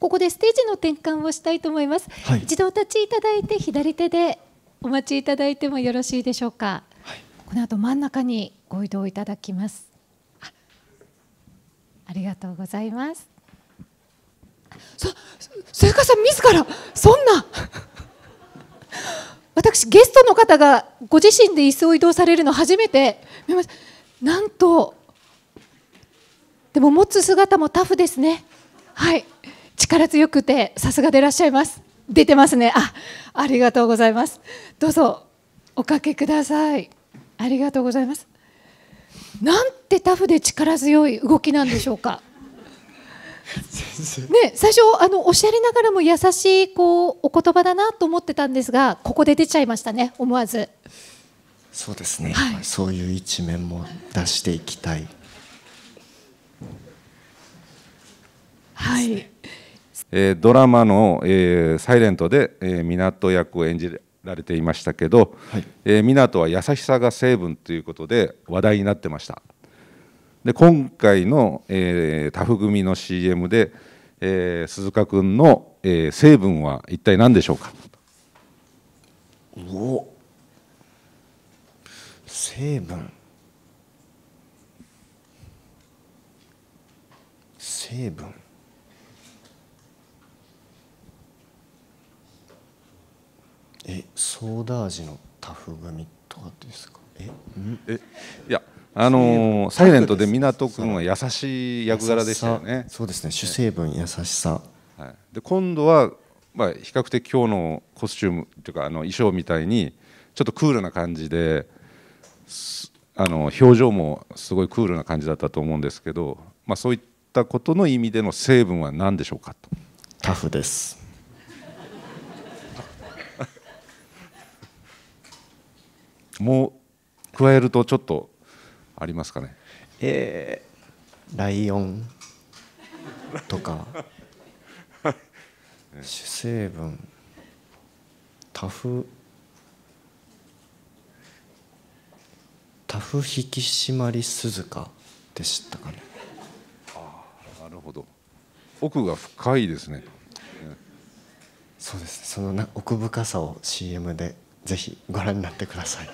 ここでステージの転換をしたいと思います、はい、一度お立ちいただいて左手でお待ちいただいてもよろしいでしょうか、はい、この後真ん中にご移動いただきます。 ありがとうございます。末川さん自らそんな私ゲストの方がご自身で椅子を移動されるの初めて見ました。なんとでも持つ姿もタフですね。はい、力強くてさすがでいらっしゃいます。出てますね。ありがとうございます。どうぞおかけください。ありがとうございます。なんてタフで力強い動きなんでしょうかね、最初おっしゃりながらも優しいお言葉だなと思ってたんですが、ここで出ちゃいましたね、思わず。そうですね、はい、そういう一面も出していきたい。はい、ドラマの「silent」で湊役を演じられていましたけど、はい、湊は優しさが成分ということで話題になってました。で今回の、タフ組の CM で、鈴鹿君の、成分は一体何でしょうか。お成分成分ソーダ味のタフ組とかですか。いやサイレントで湊君は優しい役柄でしたよね。そうですね、主成分優しさ、はい、で今度は、まあ、比較的今日のコスチュームというか衣装みたいにちょっとクールな感じで表情もすごいクールな感じだったと思うんですけど、まあ、そういったことの意味での成分は何でしょうかと。タフですもう加えるとちょっとありますかね。ライオンとか主成分タフ引き締まり鈴鹿でしたかね。なるほど、奥が深いですね。そうですね、その奥深さを CM でぜひご覧になってください